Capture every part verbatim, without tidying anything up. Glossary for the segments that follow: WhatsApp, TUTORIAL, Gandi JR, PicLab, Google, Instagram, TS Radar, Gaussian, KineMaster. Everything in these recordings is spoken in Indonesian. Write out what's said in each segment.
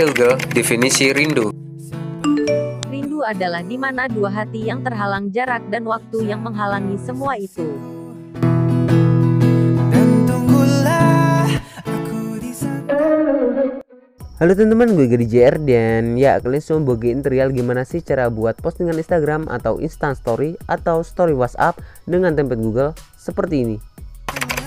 Hegel, definisi rindu. Rindu adalah di mana dua hati yang terhalang jarak dan waktu yang menghalangi semua itu. Halo teman-teman, gue Gandi J R dan ya kalian semua bagiin tutorial gimana sih cara buat postingan Instagram atau instant story atau story WhatsApp dengan template Google seperti ini.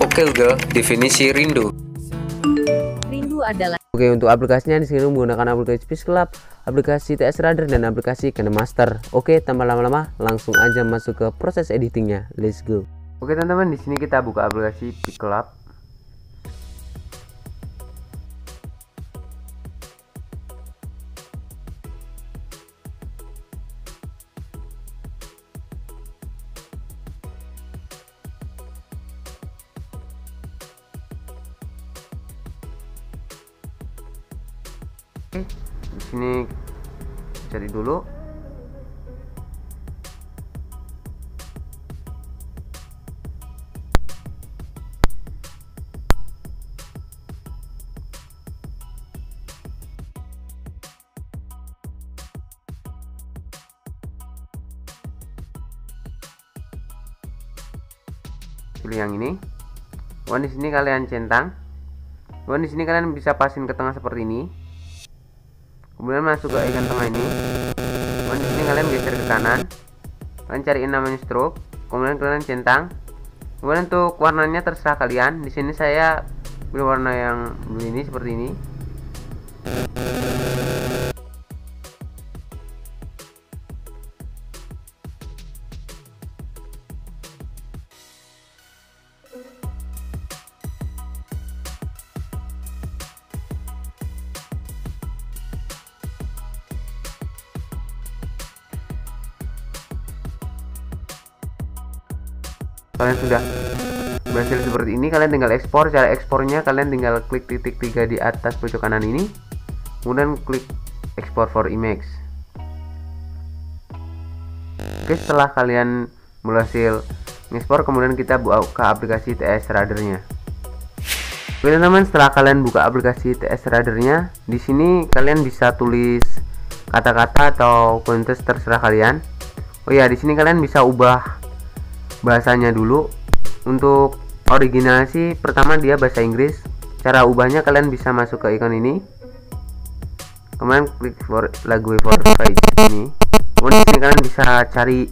Oke Google, definisi rindu. Rindu adalah Oke untuk aplikasinya di sini menggunakan aplikasi PicLab, aplikasi T S Radar dan aplikasi KineMaster. Oke, tanpa lama-lama langsung aja masuk ke proses editingnya. Let's go. Oke teman-teman, di sini kita buka aplikasi PicLab. Di sini cari dulu. Pilih yang ini. Kemudian di sini kalian centang. Kemudian di sini kalian bisa pasin ke tengah seperti ini. Kemudian masuk ke icon tengah ini. Kemudian disini kalian geser ke kanan. Kalian cariin namanya stroke. Kemudian kalian centang. Kemudian untuk warnanya terserah kalian. Di sini saya pilih warna yang blue ini seperti ini. Kalian sudah berhasil seperti ini, kalian tinggal ekspor. Cara ekspornya kalian tinggal klik titik tiga di atas pojok kanan ini, kemudian klik export for image. Oke, setelah kalian berhasil mengekspor, kemudian kita buka aplikasi T S Radarnya. Oke teman-teman, setelah kalian buka aplikasi T S Radarnya, di sini kalian bisa tulis kata-kata atau konteks terserah kalian. Oh ya, di sini kalian bisa ubah bahasanya dulu. Untuk original sih pertama dia bahasa Inggris. Cara ubahnya kalian bisa masuk ke ikon ini, kemudian klik for lagu for page ini. Kemudian ini kalian bisa cari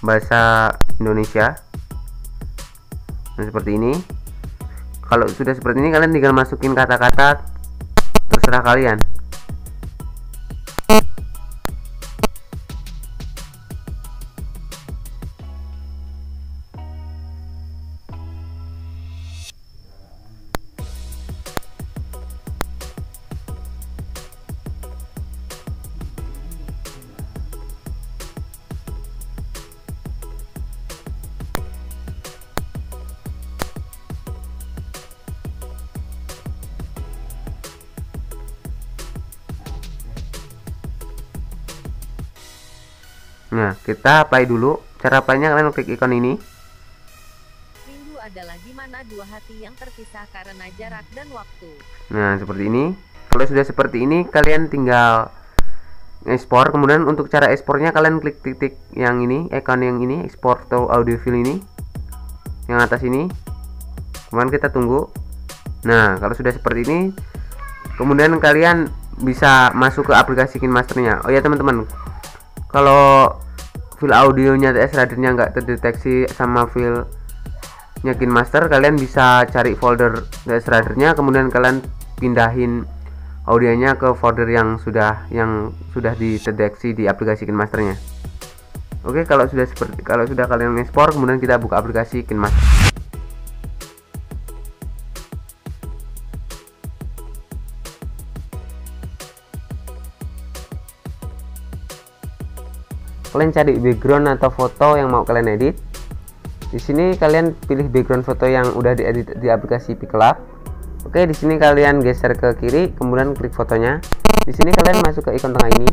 bahasa Indonesia nah, seperti ini. Kalau sudah seperti ini kalian tinggal masukin kata-kata terserah kalian. Nah, kita play dulu. Cara playnya kalian klik ikon ini. Rindu adalah di mana dua hati yang terpisah karena jarak dan waktu. Nah, seperti ini. Kalau sudah seperti ini, kalian tinggal ekspor. Kemudian untuk cara ekspornya kalian klik titik yang ini, ikon yang ini, ekspor to audio file ini. Yang atas ini. Kemudian kita tunggu. Nah, kalau sudah seperti ini, kemudian kalian bisa masuk ke aplikasi KineMasternya. Oh ya teman-teman, kalau file audionya T S Radarnya nggak terdeteksi sama file nya KineMaster, kalian bisa cari folder T S Radarnya, kemudian kalian pindahin audionya ke folder yang sudah yang sudah dideteksi di aplikasi KineMasternya. Oke, kalau sudah seperti kalau sudah kalian ekspor, kemudian kita buka aplikasi KineMaster. Kalian cari background atau foto yang mau kalian edit. Di sini kalian pilih background foto yang udah diedit di aplikasi PicLab. Oke, di sini kalian geser ke kiri, kemudian klik fotonya. Di sini kalian masuk ke ikon tengah ini,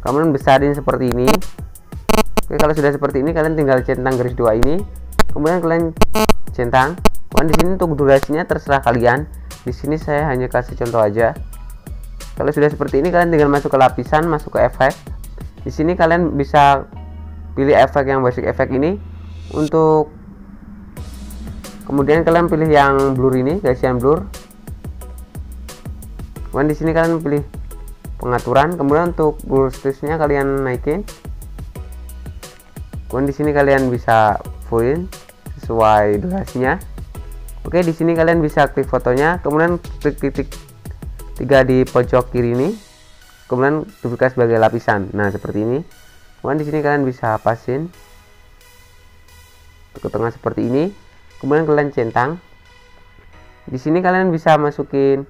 kemudian besarin seperti ini. Oke, kalau sudah seperti ini kalian tinggal centang garis dua ini, kemudian kalian centang. Kemudian di sini untuk durasinya terserah kalian. Di sini saya hanya kasih contoh aja. Kalau sudah seperti ini, kalian tinggal masuk ke lapisan, masuk ke efek. Di sini kalian bisa pilih efek yang basic efek ini untuk kemudian kalian pilih yang blur ini, Gaussian blur. Kemudian di sini kalian pilih pengaturan, kemudian untuk blur stripsnya kalian naikin. Kemudian di sini kalian bisa fullin sesuai durasinya. Oke, di sini kalian bisa klik fotonya, kemudian klik titik tiga di pojok kiri ini, kemudian duplikasi sebagai lapisan. Nah, seperti ini. Kemudian di sini kalian bisa pasin ke tengah seperti ini. Kemudian kalian centang. Di sini kalian bisa masukin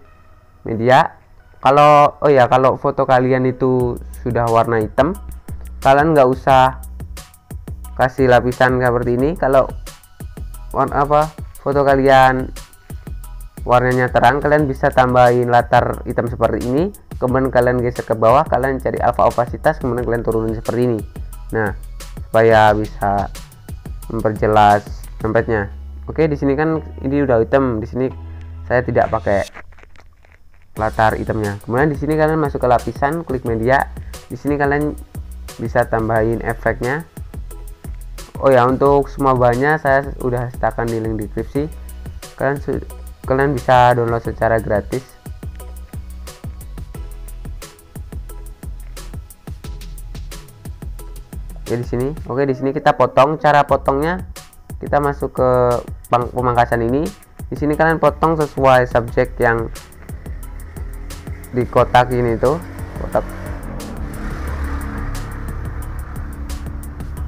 media. Kalau oh ya, kalau foto kalian itu sudah warna hitam, kalian nggak usah kasih lapisan seperti ini. Kalau warna apa foto kalian warnanya terang, kalian bisa tambahin latar hitam seperti ini, kemudian kalian geser ke bawah, kalian cari alpha opasitas, kemudian kalian turunin seperti ini. Nah, supaya bisa memperjelas tempatnya. Oke, di sini kan ini udah hitam, di sini saya tidak pakai latar hitamnya. Kemudian di sini kalian masuk ke lapisan, klik media. Di sini kalian bisa tambahin efeknya. Oh ya, untuk semua bahannya saya udah sertakan di link deskripsi. Kalian kalian bisa download secara gratis. Ya, di sini. Oke, di sini kita potong. Cara potongnya kita masuk ke pemangkasan ini. Di sini kalian potong sesuai subjek yang di kotak ini tuh, kotak.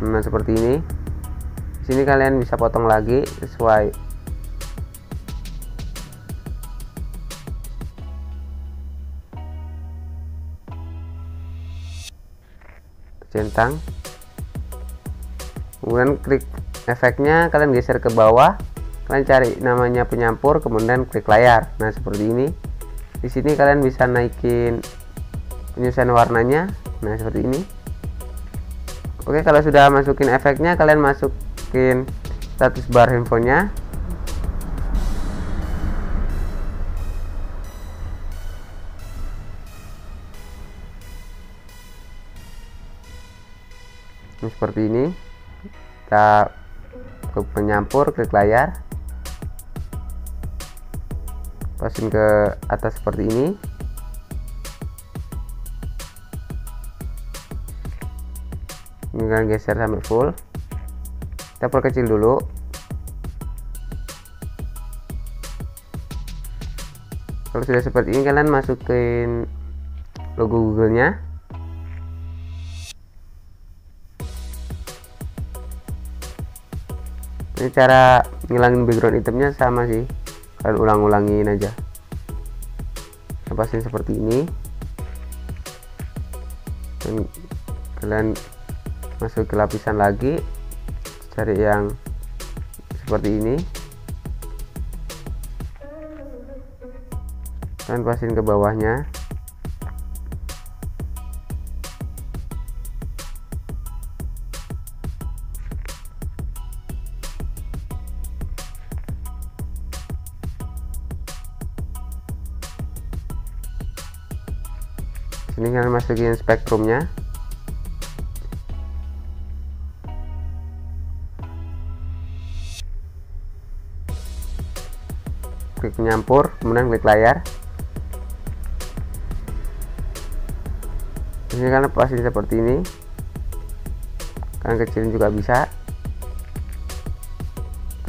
Nah, seperti ini. Sini kalian bisa potong lagi sesuai centang, kemudian klik efeknya, kalian geser ke bawah, kalian cari namanya penyampur, kemudian klik layar. Nah, seperti ini. Di sini kalian bisa naikin penyusun warnanya. Nah, seperti ini. Oke, kalau sudah masukin efeknya, kalian masuk status bar handphonenya. Ini seperti ini. Kita ke penyampur, klik layar, pasin ke atas seperti ini. Ini kalian geser sampai full. Kita perkecil dulu. Kalau sudah seperti ini, kalian masukin logo Google-nya. Ini cara ngilangin background itemnya sama sih, kalian ulang-ulangin aja. Lepasin seperti ini, dan kalian masuk ke lapisan lagi, cari yang seperti ini, dan pasin ke bawahnya. Sini kalian masukin spektrumnya. Klik penyampur, kemudian klik layar. Ini kalian lepasin seperti ini, kalian kecilin juga bisa.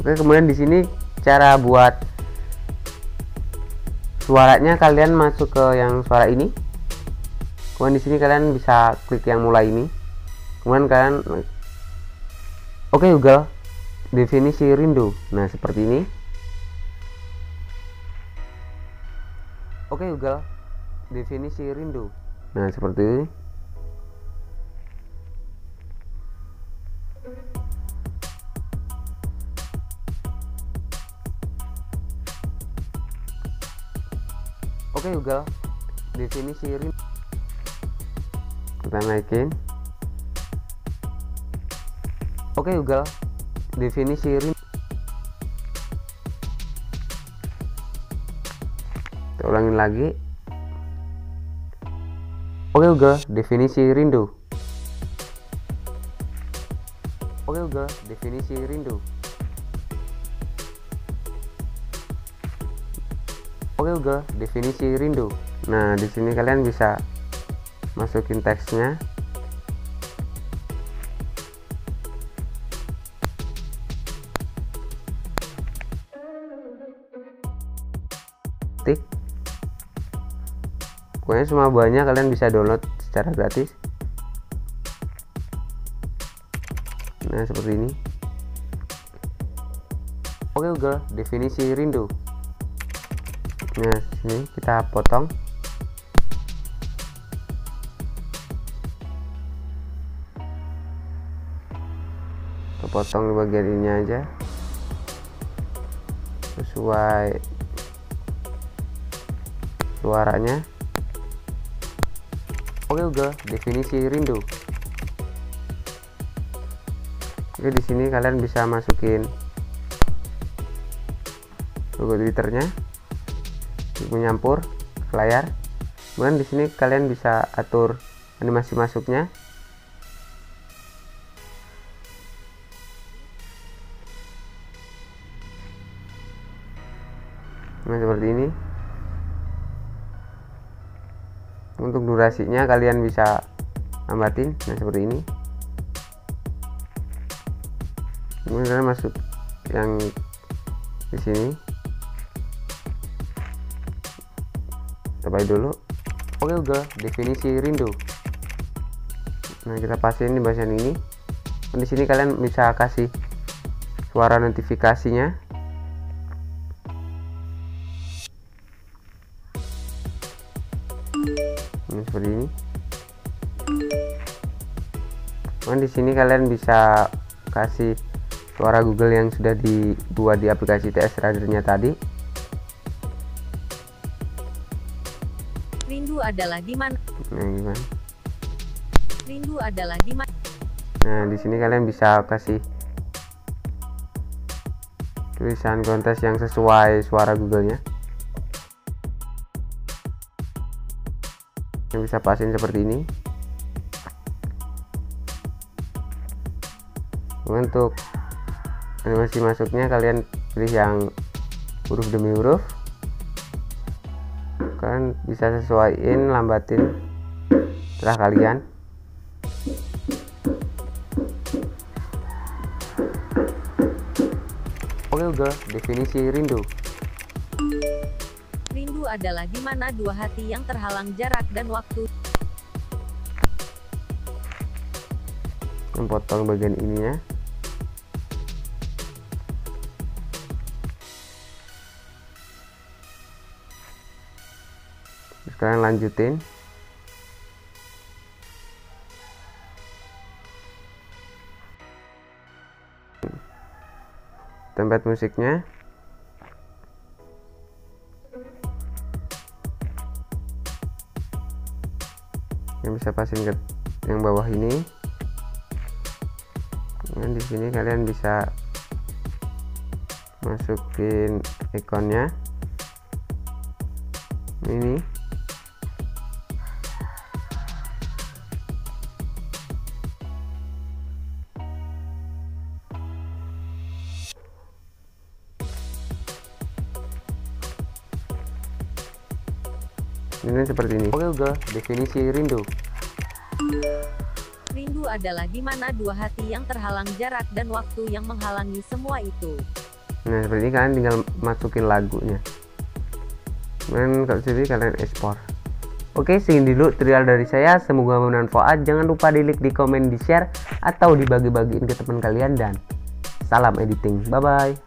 Oke, kemudian di sini cara buat suaranya, kalian masuk ke yang suara ini. Kemudian di sini kalian bisa klik yang mulai ini, kemudian kalian oke Google, definisi rindu. Nah, seperti ini. Oke Google, definisi rindu. Nah, seperti ini. Oke Google, definisi rindu. Kita naikin. Oke Google, definisi rindu. Ulangin lagi. Olga, definisi rindu. Olga, definisi rindu. Olga, definisi rindu. Nah, di sini kalian bisa masukin teksnya. Tik. Pokoknya semua buahnya kalian bisa download secara gratis. Nah, seperti ini. Oke, Google, definisi rindu. Nah, ini kita potong. Kita potong di bagian ini aja. Sesuai suaranya. Oke juga definisi rindu. Oke, di sini kalian bisa masukin logo Twitternya, menyampur layar. Kemudian di sini kalian bisa atur animasi masuknya. Nah, seperti ini. Untuk durasinya kalian bisa ambatin, nah seperti ini. Kemudian kalian masuk yang di sini. Coba dulu. Oke, udah definisi rindu. Nah, kita pastiin di bagian ini. Di sini kalian bisa kasih suara notifikasinya. Seperti ini. Nah, di sini kalian bisa kasih suara Google yang sudah dibuat di aplikasi T S Radar-nya tadi. Rindu adalah di mana? Nah, gimana? Rindu adalah di mana? Nah, di sini kalian bisa kasih tulisan kontes yang sesuai suara Google-nya. Bisa pasin seperti ini. Untuk animasi masuknya kalian pilih yang huruf demi huruf. Kalian bisa sesuaiin, lambatin setelah kalian. Oke, udah definisi rindu. Rindu adalah di mana dua hati yang terhalang jarak dan waktu. Potong bagian ininya. Terus kalian lanjutin. Tempat musiknya. Yang bisa pasin ke yang bawah ini. Dan di sini kalian bisa masukin ikonnya. Ini. Ini seperti ini. Oke, udah definisi rindu. Rindu adalah di mana dua hati yang terhalang jarak dan waktu yang menghalangi semua itu. Nah, seperti ini kalian tinggal masukin lagunya. Kemudian kalau sini kalian ekspor. Oke, segini dulu tutorial dari saya. Semoga bermanfaat. Jangan lupa di like, di komen, di share, atau dibagi-bagiin ke teman kalian. Dan salam editing. Bye bye.